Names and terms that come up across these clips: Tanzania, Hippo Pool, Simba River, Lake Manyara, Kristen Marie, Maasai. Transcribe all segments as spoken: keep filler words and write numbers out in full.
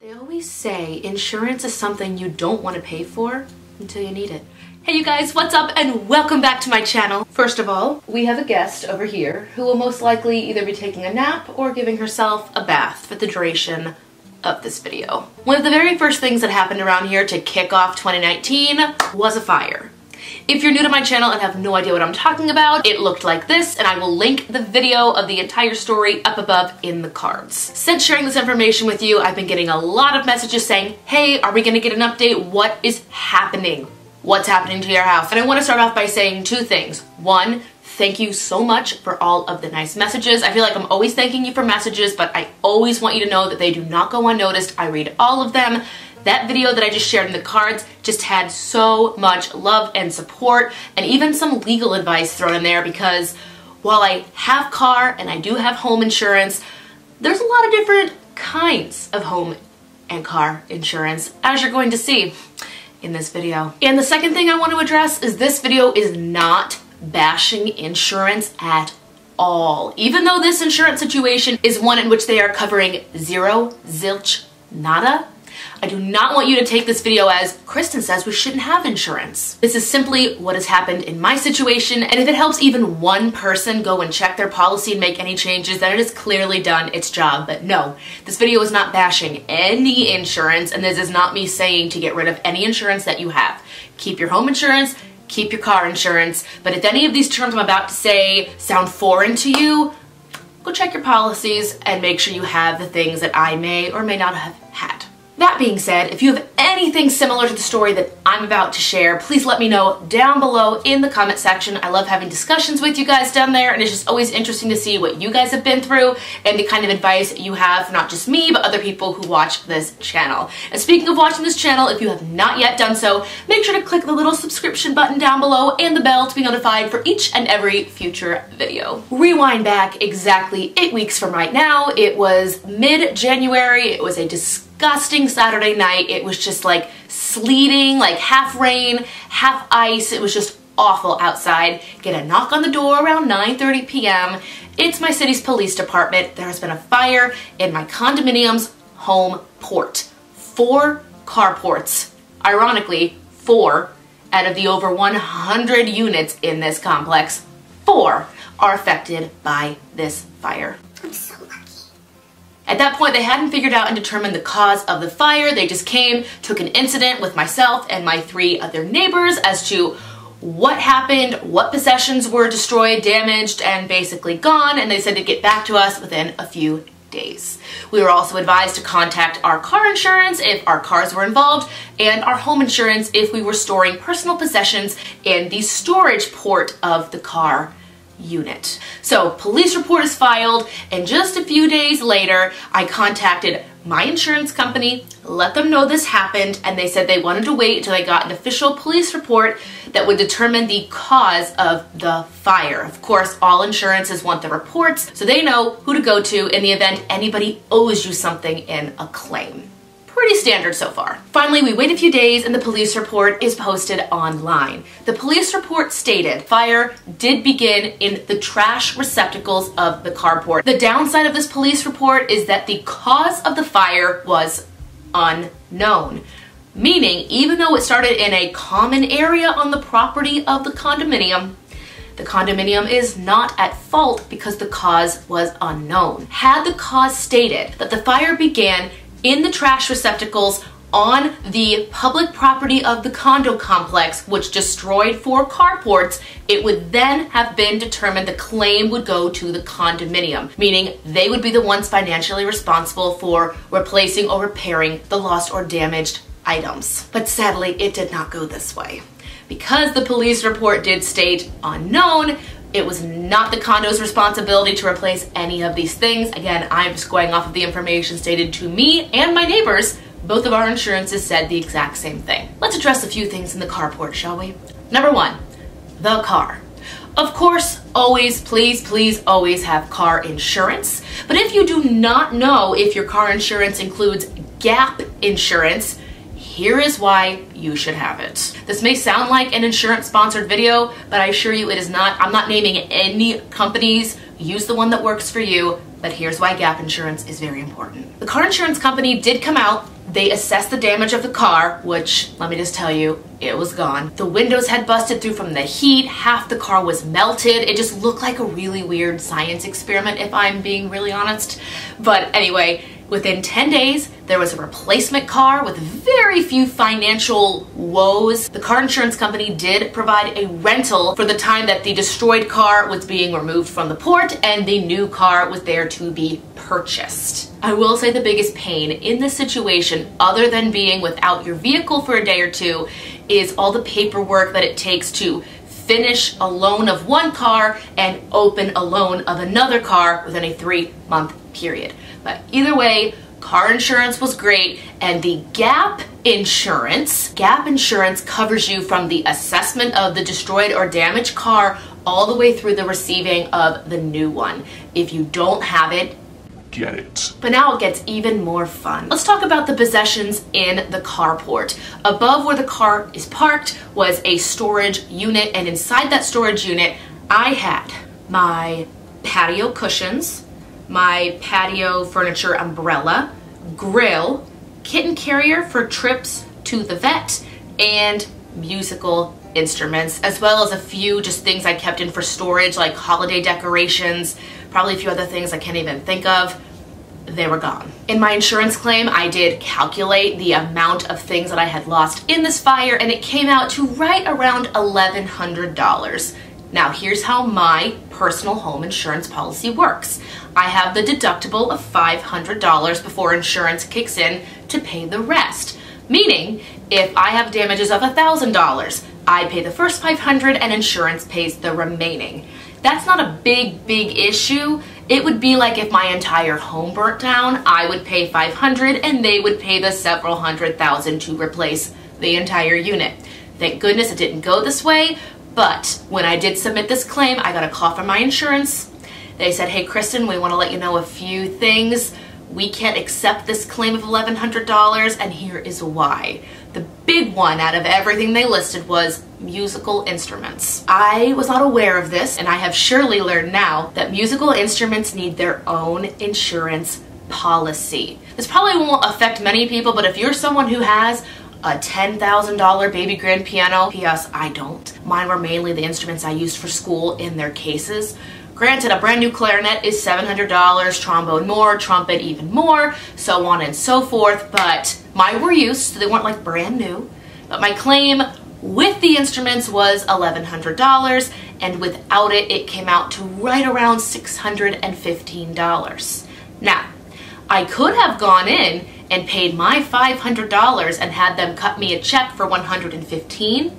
They always say insurance is something you don't want to pay for until you need it. Hey you guys, what's up and welcome back to my channel. First of all, we have a guest over here who will most likely either be taking a nap or giving herself a bath for the duration of this video. One of the very first things that happened around here to kick off twenty nineteen was a fire. If you're new to my channel and have no idea what I'm talking about, it looked like this, and I will link the video of the entire story up above in the cards. Since sharing this information with you, I've been getting a lot of messages saying, hey, are we gonna get an update? What is happening? What's happening to your house? And I wanna start off by saying two things. One, thank you so much for all of the nice messages. I feel like I'm always thanking you for messages, but I always want you to know that they do not go unnoticed. I read all of them. That video that I just shared in the cards just had so much love and support and even some legal advice thrown in there, because while I have car and I do have home insurance, there's a lot of different kinds of home and car insurance, as you're going to see in this video. And the second thing I want to address is this video is not bashing insurance at all. Even though this insurance situation is one in which they are covering zero, zilch, nada, I do not want you to take this video as, Kristen says we shouldn't have insurance. This is simply what has happened in my situation, and if it helps even one person go and check their policy and make any changes, then it has clearly done its job. But no, this video is not bashing any insurance, and this is not me saying to get rid of any insurance that you have. Keep your home insurance, keep your car insurance, but if any of these terms I'm about to say sound foreign to you, go check your policies and make sure you have the things that I may or may not have had. That being said, if you have anything similar to the story that I'm about to share, please let me know down below in the comment section. I love having discussions with you guys down there, and it's just always interesting to see what you guys have been through and the kind of advice you have for not just me, but other people who watch this channel. And speaking of watching this channel, if you have not yet done so, make sure to click the little subscription button down below and the bell to be notified for each and every future video. Rewind back exactly eight weeks from right now. It was mid-January. It was a disgusting Disgusting Saturday night. It was just like sleeting, like half rain, half ice. It was just awful outside. Get a knock on the door around nine thirty p m It's my city's police department. There has been a fire in my condominium's home port. Four carports. Ironically, four out of the over one hundred units in this complex, four are affected by this fire. I'm so lucky. At that point, they hadn't figured out and determined the cause of the fire. They just came, took an incident with myself and my three other neighbors as to what happened, what possessions were destroyed, damaged, and basically gone, and they said to get back to us within a few days. We were also advised to contact our car insurance if our cars were involved, and our home insurance if we were storing personal possessions in the storage port of the car unit. So police report is filed, and just a few days later I contacted my insurance company, let them know this happened, and they said they wanted to wait until they got an official police report that would determine the cause of the fire. Of course, all insurances want the reports so they know who to go to in the event anybody owes you something in a claim. Pretty standard so far. Finally, we wait a few days and the police report is posted online. The police report stated fire did begin in the trash receptacles of the carport. The downside of this police report is that the cause of the fire was unknown. Meaning, even though it started in a common area on the property of the condominium, the condominium is not at fault because the cause was unknown. Had the cause stated that the fire began in the trash receptacles on the public property of the condo complex, which destroyed four carports, it would then have been determined the claim would go to the condominium, meaning they would be the ones financially responsible for replacing or repairing the lost or damaged items. But sadly, it did not go this way. Because the police report did state unknown, it was not the condo's responsibility to replace any of these things. Again, I'm just going off of the information stated to me and my neighbors. Both of our insurances said the exact same thing. Let's address a few things in the carport, shall we? Number one, the car. Of course, always, please, please always have car insurance. But if you do not know if your car insurance includes gap insurance, here is why you should have it. This may sound like an insurance-sponsored video, but I assure you it is not. I'm not naming any companies. Use the one that works for you. But here's why gap insurance is very important. The car insurance company did come out. They assessed the damage of the car, which, let me just tell you, it was gone. The windows had busted through from the heat. Half the car was melted. It just looked like a really weird science experiment, if I'm being really honest. But anyway, within ten days, there was a replacement car with very few financial woes. The car insurance company did provide a rental for the time that the destroyed car was being removed from the port and the new car was there to be purchased. I will say the biggest pain in this situation, other than being without your vehicle for a day or two, is all the paperwork that it takes to finish a loan of one car and open a loan of another car within a three-month period. But either way, car insurance was great, and the gap insurance, gap insurance covers you from the assessment of the destroyed or damaged car all the way through the receiving of the new one. If you don't have it, get it. But now it gets even more fun. Let's talk about the possessions in the carport. Above where the car is parked was a storage unit, and inside that storage unit, I had my patio cushions, my patio furniture umbrella, grill, kitten carrier for trips to the vet, and musical instruments, as well as a few just things I kept in for storage, like holiday decorations, probably a few other things I can't even think of. They were gone. In my insurance claim, I did calculate the amount of things that I had lost in this fire, and it came out to right around eleven hundred dollars. Now, here's how my personal home insurance policy works. I have the deductible of five hundred dollars before insurance kicks in to pay the rest. Meaning, if I have damages of one thousand dollars, I pay the first five hundred dollars and insurance pays the remaining. That's not a big, big issue. It would be like if my entire home burnt down, I would pay five hundred dollars and they would pay the several hundred thousand to replace the entire unit. Thank goodness it didn't go this way. But when I did submit this claim, I got a call from my insurance. They said, hey, Kristen, we want to let you know a few things. We can't accept this claim of eleven hundred dollars, and here is why. The big one out of everything they listed was musical instruments. I was not aware of this, and I have surely learned now that musical instruments need their own insurance policy. This probably won't affect many people, but if you're someone who has a ten thousand dollar baby grand piano, P S I don't. Mine were mainly the instruments I used for school in their cases. Granted, a brand new clarinet is seven hundred dollars, trombone more, trumpet even more, so on and so forth, but mine were used, so they weren't like brand new. But my claim with the instruments was eleven hundred dollars, and without it, it came out to right around six hundred fifteen dollars. Now, I could have gone in and paid my five hundred dollars and had them cut me a check for one hundred fifteen dollars,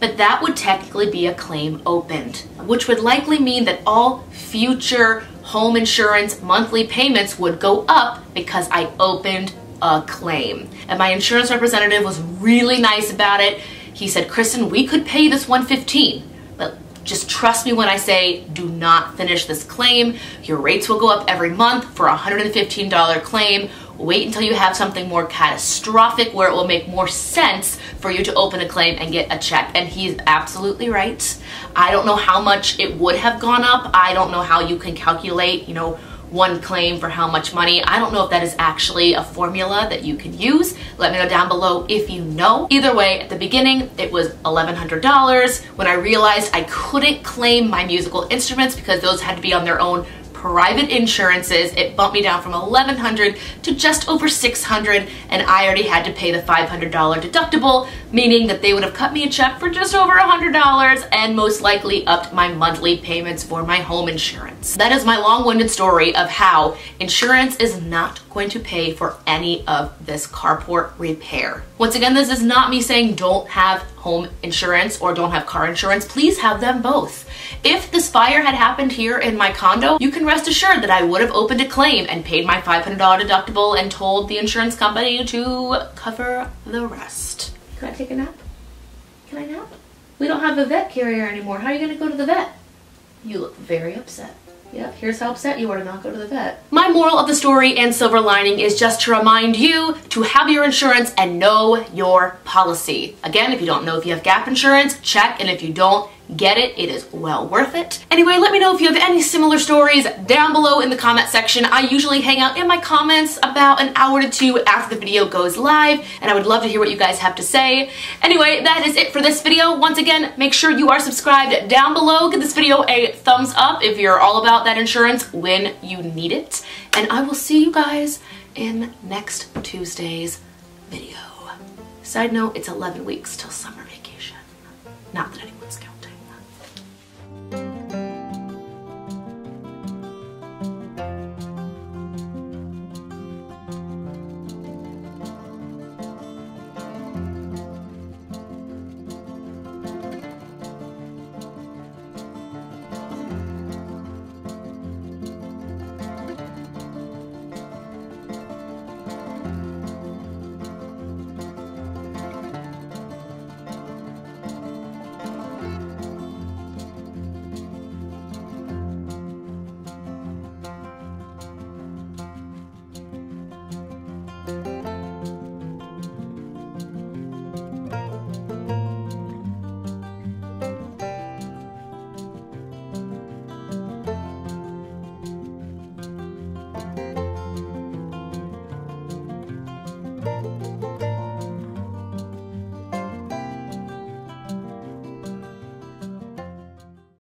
but that would technically be a claim opened, which would likely mean that all future home insurance monthly payments would go up because I opened a claim. And my insurance representative was really nice about it. He said, Kristen, we could pay this one hundred fifteen dollars, but just trust me when I say do not finish this claim. Your rates will go up every month for a one hundred fifteen dollar claim. Wait until you have something more catastrophic where it will make more sense for you to open a claim and get a check. And he's absolutely right. I don't know how much it would have gone up. I don't know how you can calculate, you know, one claim for how much money. I don't know if that is actually a formula that you could use. Let me know down below if you know. Either way, at the beginning, it was eleven hundred dollars. When I realized I couldn't claim my musical instruments because those had to be on their own private insurances, it bumped me down from eleven hundred to just over six hundred, and I already had to pay the five hundred dollar deductible, meaning that they would have cut me a check for just over one hundred dollars and most likely upped my monthly payments for my home insurance. That is my long-winded story of how insurance is not going to pay for any of this carport repair. Once again, this is not me saying don't have home insurance or don't have car insurance. Please have them both. If this fire had happened here in my condo, you can rest assured that I would have opened a claim and paid my five hundred dollar deductible and told the insurance company to cover the rest. Can I take a nap? Can I nap? We don't have a vet carrier anymore. How are you gonna go to the vet? You look very upset. Yep, here's how upset you are to not go to the vet. My moral of the story and silver lining is just to remind you to have your insurance and know your policy. Again, if you don't know if you have gap insurance, check, and if you don't, Get it, it is well worth it. Anyway, let me know if you have any similar stories down below in the comment section. I usually hang out in my comments about an hour to two after the video goes live, and I would love to hear what you guys have to say. Anyway, that is it for this video. Once again, make sure you are subscribed down below. Give this video a thumbs up if you're all about that insurance when you need it. And I will see you guys in next Tuesday's video. Side note, it's eleven weeks till summer vacation. Not that anymore.